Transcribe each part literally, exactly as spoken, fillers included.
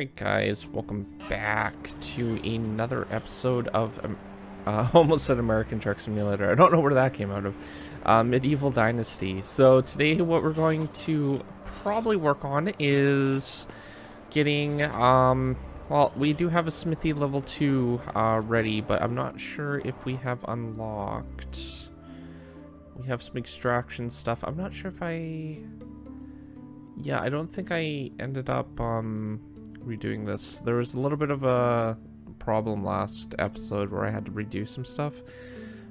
Alright guys, welcome back to another episode of um, uh, Almost an American Trek Simulator. I don't know where that came out of. Uh, Medieval Dynasty. So today what we're going to probably work on is getting, um, well, we do have a smithy level two uh, ready, but I'm not sure if we have unlocked. We have some extraction stuff. I'm not sure if I... Yeah, I don't think I ended up um, redoing this. There was a little bit of a problem last episode where I had to redo some stuff,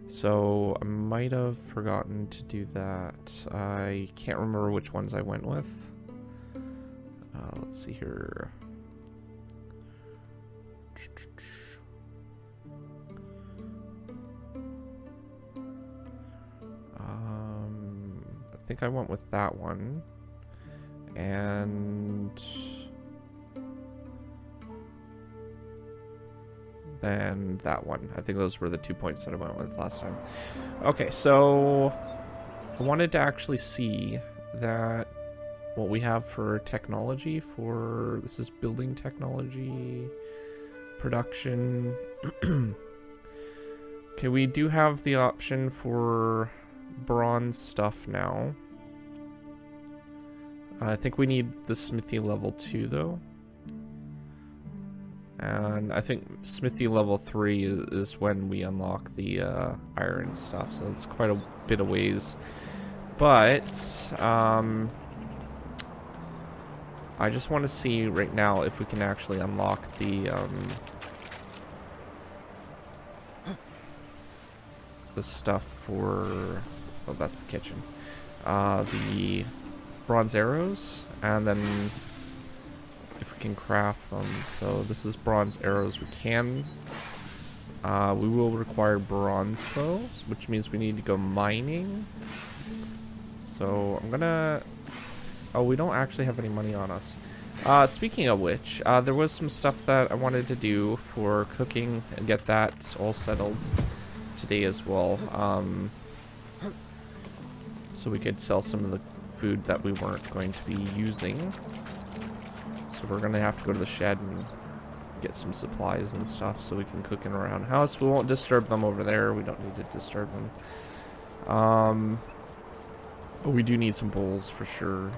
so I might have forgotten to do that. I can't remember which ones I went with. Uh, let's see here. Um, I think I went with that one. And then that one. I think those were the two points that I went with last time. Okay, so I wanted to actually see that what we have for technology for, this is building technology, production. Okay, we do have the option for bronze stuff now. I think we need the smithy level two though, and I think smithy level three is when we unlock the uh, iron stuff, so it's quite a bit of ways. But um, I just want to see right now if we can actually unlock the um, the stuff for, oh, that's the kitchen, uh, the bronze arrows, and then if we can craft them. So this is bronze arrows. We can uh, we will require bronze though, which means we need to go mining. So I'm gonna, oh, we don't actually have any money on us. Uh, speaking of which, uh, there was some stuff that I wanted to do for cooking and get that all settled today as well, um, so we could sell some of the food that we weren't going to be using. So we're gonna have to go to the shed and get some supplies and stuff so we can cook in our own house. We won't disturb them over there. We don't need to disturb them. Um, but we do need some bowls for sure.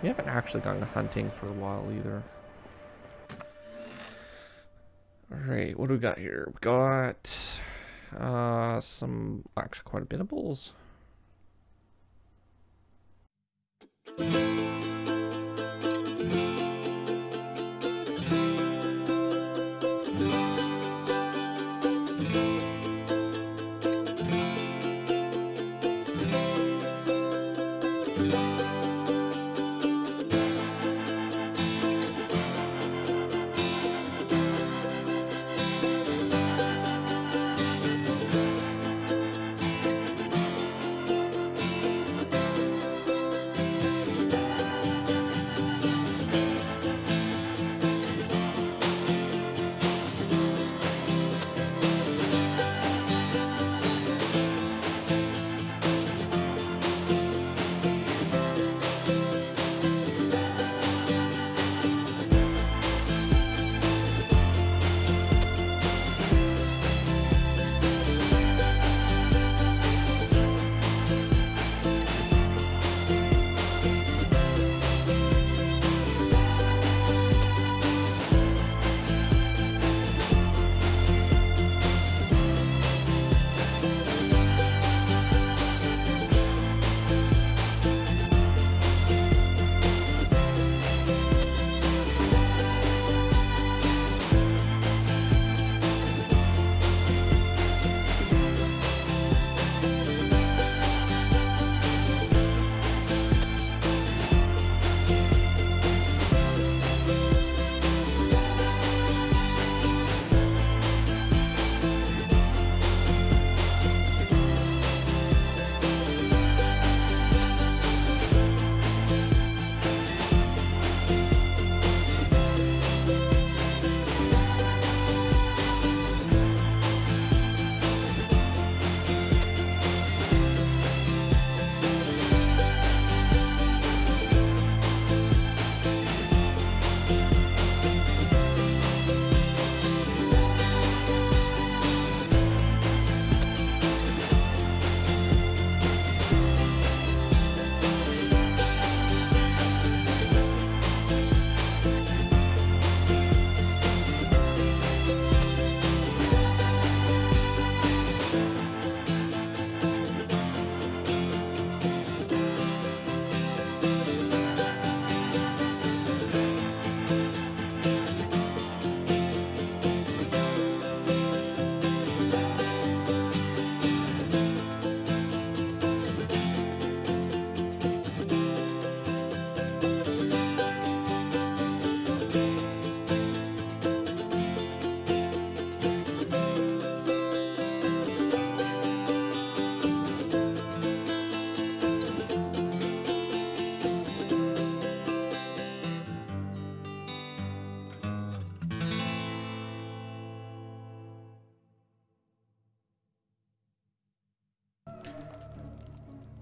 We haven't actually gone hunting for a while either. Alright, what do we got here? We got Uh, some, actually quite a bit of bowls.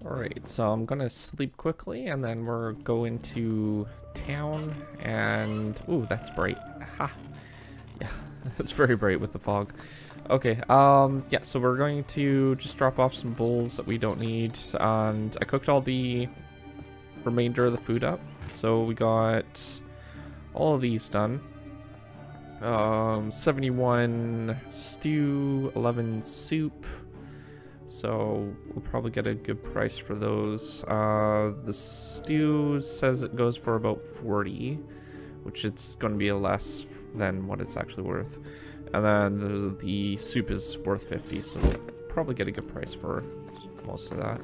Alright, so I'm gonna sleep quickly and then we're going to town and... Ooh, that's bright. Aha! Yeah, that's very bright with the fog. Okay, um, yeah, so we're going to just drop off some bowls that we don't need, and I cooked all the remainder of the food up, so we got all of these done. Um, seventy-one stew, eleven soup, so we'll probably get a good price for those. Uh, the stew says it goes for about forty, which it's going to be less than what it's actually worth. And then the, the soup is worth fifty, so we'll probably get a good price for most of that.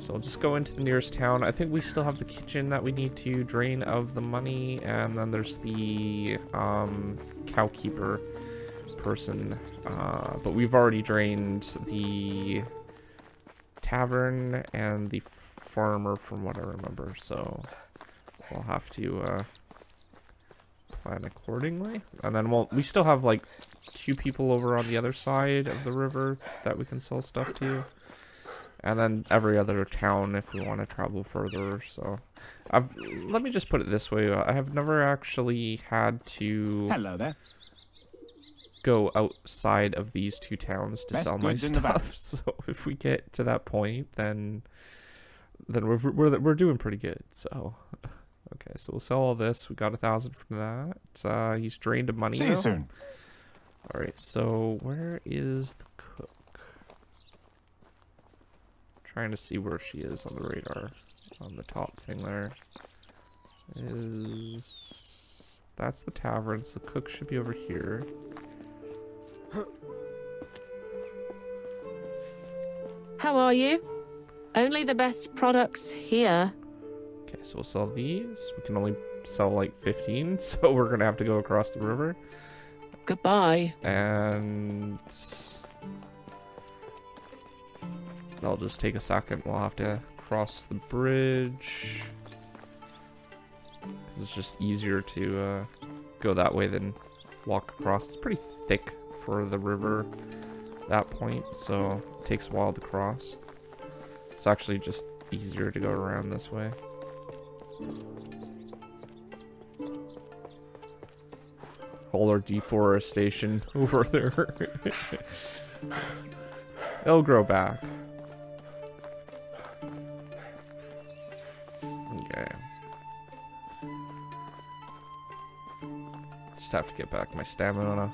So we'll just go into the nearest town. I think we still have the kitchen that we need to drain of the money, and then there's the um, cowkeeper person. Uh, but we've already drained the tavern and the farmer from what I remember, so we'll have to... Uh, plan accordingly, and then we'll, we still have like two people over on the other side of the river that we can sell stuff to, and then every other town if we want to travel further. So I've let me just put it this way, I have never actually had to hello there go outside of these two towns to Best sell my stuff, so if we get to that point then then we're, we're, we're doing pretty good. So okay, so we'll sell all this. We got a thousand from that. Uh, he's drained of money. See you soon. All right, so where is the cook? I'm trying to see where she is on the radar. On the top thing there is that's the tavern. So the cook should be over here. How are you? Only the best products here. Okay, so we'll sell these. We can only sell like fifteen, so we're gonna have to go across the river. Goodbye. And that'll just take a second. We'll have to cross the bridge because it's just easier to uh, go that way than walk across. It's pretty thick for the river at that point, so it takes a while to cross. It's actually just easier to go around this way. All our deforestation over there. It'll grow back. Okay. Just have to get back my stamina.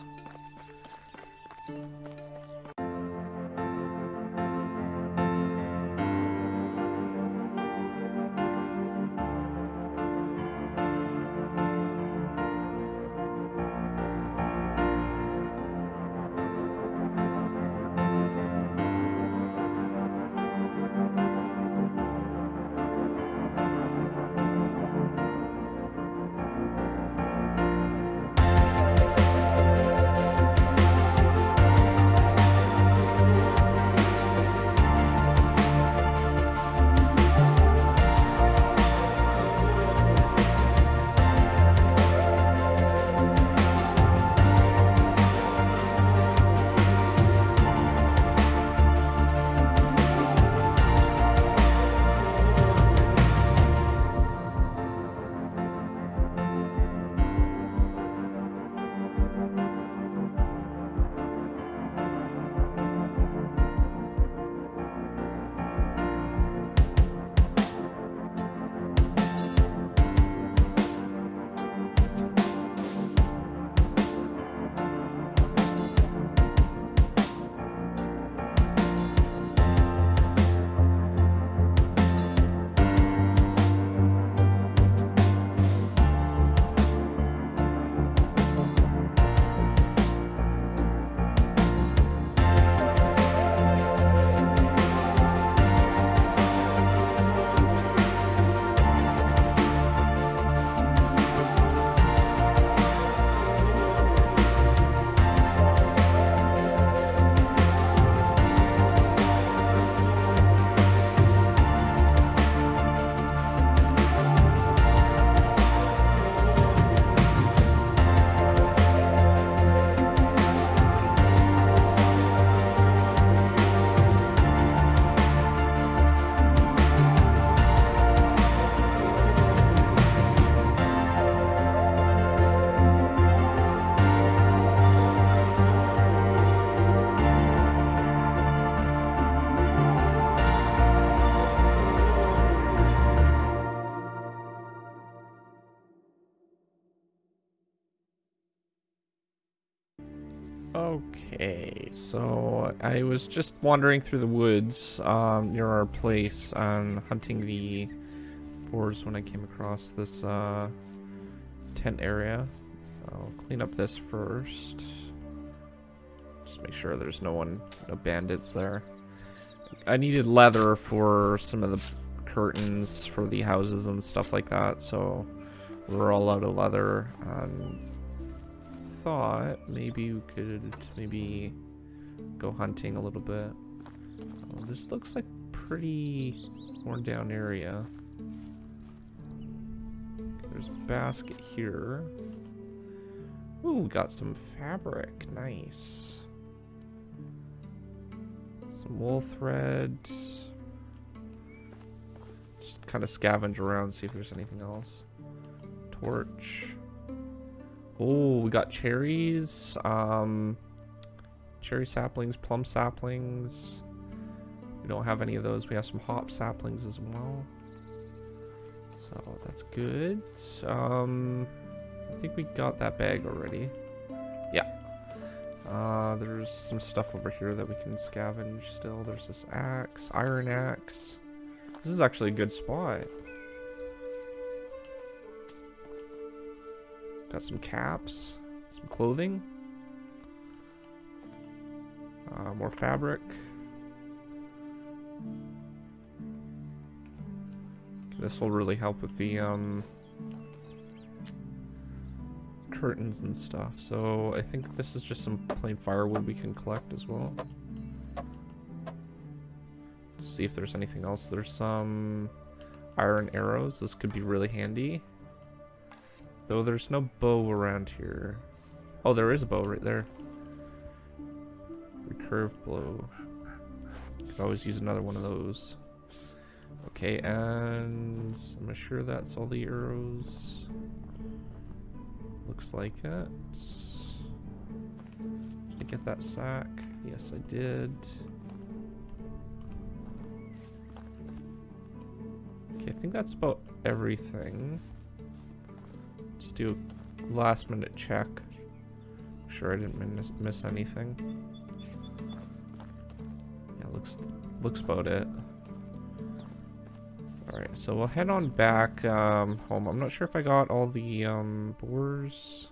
Okay, so I was just wandering through the woods um, near our place, um, hunting the boars when I came across this uh, tent area. I'll clean up this first. Just make sure there's no one, no bandits there. I needed leather for some of the curtains for the houses and stuff like that, so we're all out of leather. Um, thought maybe we could maybe go hunting a little bit. Oh, this looks like pretty worn down area. There's a basket here. Ooh, got some fabric. Nice. Some wool thread. Just kind of scavenge around, see if there's anything else. Torch. Oh, we got cherries. Um, cherry saplings, plum saplings. We don't have any of those. We have some hop saplings as well. So that's good. Um, I think we got that bag already. Yeah. Uh, there's some stuff over here that we can scavenge still. There's this axe, iron axe. This is actually a good spot. Got some caps, some clothing, uh, more fabric. This will really help with the um, curtains and stuff. So I think this is just some plain firewood we can collect as well. Let's see if there's anything else. There's some iron arrows. This could be really handy. Though there's no bow around here. Oh, there is a bow right there. Recurve blow. Could always use another one of those. Okay, and I'm sure that's all the arrows. Looks like it. Did I get that sack? Yes, I did. Okay, I think that's about everything. Just do a last minute check. Make sure I didn't miss anything. Yeah, looks looks about it. Alright, so we'll head on back um, home. I'm not sure if I got all the um, boars.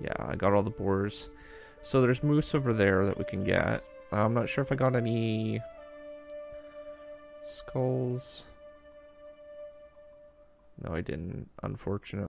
Yeah, I got all the boars. So there's moose over there that we can get. I'm not sure if I got any skulls. No, I didn't, unfortunately.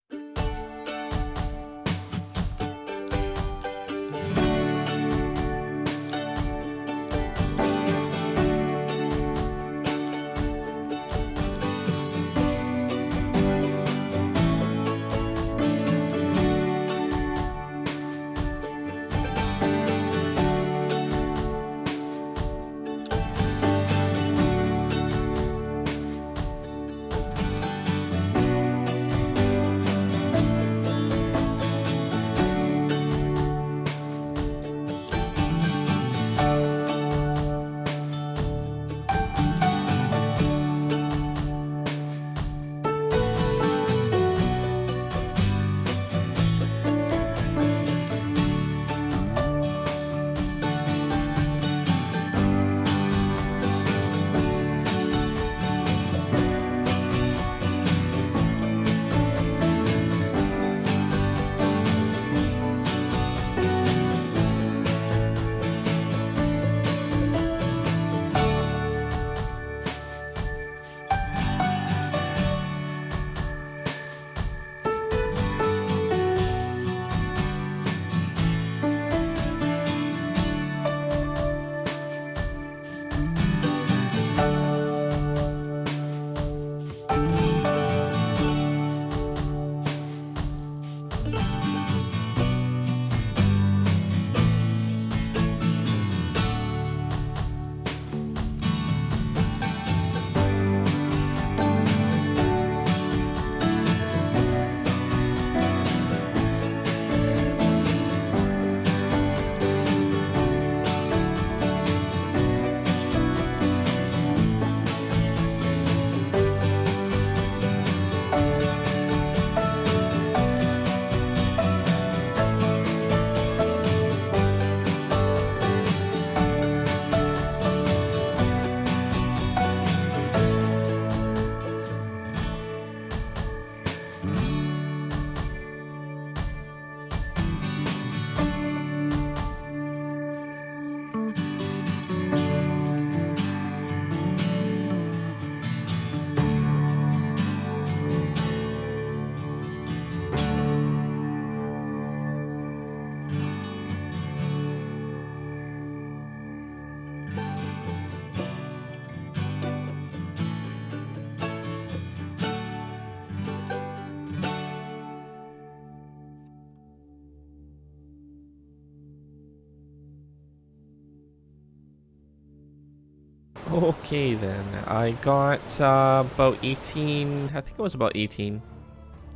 Okay then, I got uh, about eighteen, I think it was about eighteen.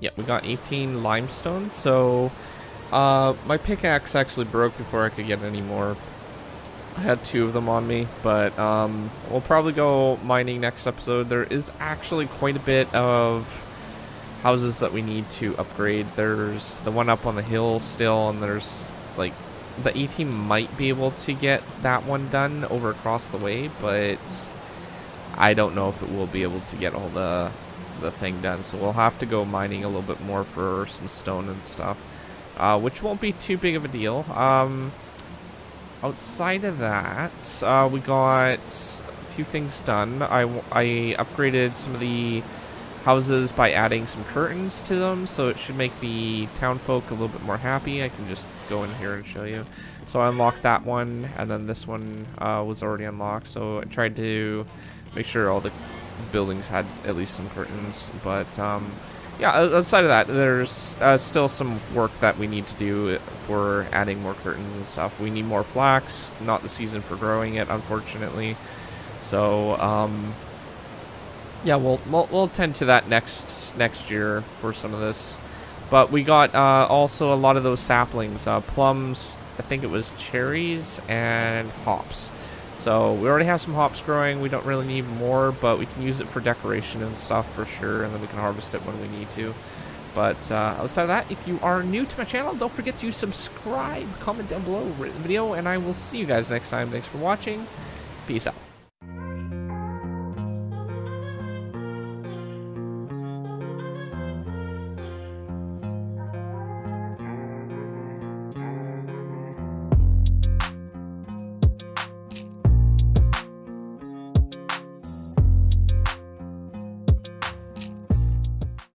Yeah, we got eighteen limestone, so uh, my pickaxe actually broke before I could get any more. I had two of them on me, but um, we'll probably go mining next episode. There is actually quite a bit of houses that we need to upgrade. There's the one up on the hill still, and there's like the A-team might be able to get that one done over across the way, but I don't know if it will be able to get all the the thing done, so we'll have to go mining a little bit more for some stone and stuff, uh, which won't be too big of a deal. Um, outside of that, uh, we got a few things done. I, I upgraded some of the houses by adding some curtains to them, so it should make the townfolk a little bit more happy. I can just go in here and show you. So I unlocked that one, and then this one uh, was already unlocked, so I tried to make sure all the buildings had at least some curtains. But um, yeah, outside of that, there's uh, still some work that we need to do for adding more curtains and stuff. We need more flax, not the season for growing it, unfortunately. So um, yeah, we'll, we'll we'll tend to that next next year for some of this. But we got uh, also a lot of those saplings, uh, plums, I think it was cherries and hops. So we already have some hops growing. We don't really need more, but we can use it for decoration and stuff for sure, and then we can harvest it when we need to. But uh, outside of that, if you are new to my channel, don't forget to subscribe, comment down below, rate the video, and I will see you guys next time. Thanks for watching. Peace out.